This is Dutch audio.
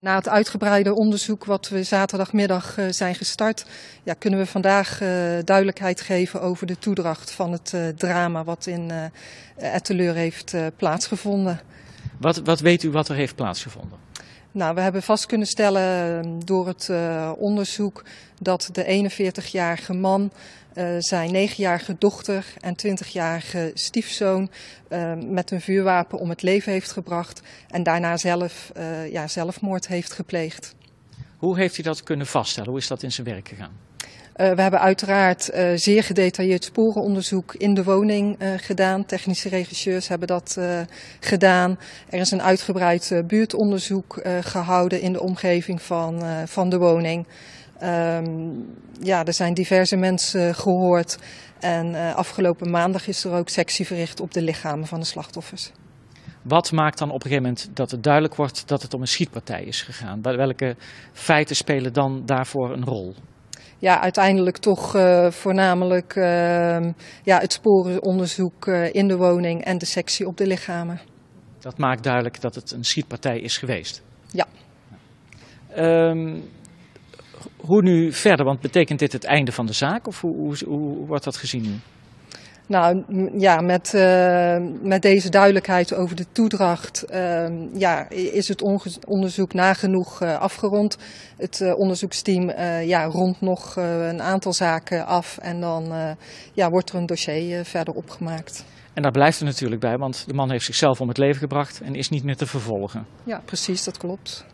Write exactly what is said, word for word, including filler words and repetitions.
Na het uitgebreide onderzoek wat we zaterdagmiddag uh, zijn gestart, ja, kunnen we vandaag uh, duidelijkheid geven over de toedracht van het uh, drama wat in uh, Etten-Leur heeft uh, plaatsgevonden. Wat, wat weet u wat er heeft plaatsgevonden? Nou, we hebben vast kunnen stellen door het uh, onderzoek dat de eenenveertigjarige man uh, zijn negenjarige dochter en twintigjarige stiefzoon uh, met een vuurwapen om het leven heeft gebracht en daarna zelf uh, ja, zelfmoord heeft gepleegd. Hoe heeft u dat kunnen vaststellen? Hoe is dat in zijn werk gegaan? Uh, we hebben uiteraard uh, zeer gedetailleerd sporenonderzoek in de woning uh, gedaan. Technische regisseurs hebben dat uh, gedaan. Er is een uitgebreid uh, buurtonderzoek uh, gehouden in de omgeving van, uh, van de woning. Um, ja, er zijn diverse mensen gehoord. En uh, afgelopen maandag is er ook sectie verricht op de lichamen van de slachtoffers. Wat maakt dan op een gegeven moment dat het duidelijk wordt dat het om een schietpartij is gegaan? Welke feiten spelen dan daarvoor een rol? Ja, uiteindelijk toch uh, voornamelijk uh, ja, het sporenonderzoek uh, in de woning en de sectie op de lichamen. Dat maakt duidelijk dat het een schietpartij is geweest. Ja. Um, hoe nu verder? Want betekent dit het einde van de zaak of hoe, hoe, hoe wordt dat gezien nu? Nou ja, met, uh, met deze duidelijkheid over de toedracht uh, ja, is het onderzoek nagenoeg uh, afgerond. Het uh, onderzoeksteam uh, ja, rondt nog uh, een aantal zaken af en dan uh, ja, wordt er een dossier uh, verder opgemaakt. En daar blijft het natuurlijk bij, want de man heeft zichzelf om het leven gebracht en is niet meer te vervolgen. Ja, precies, dat klopt.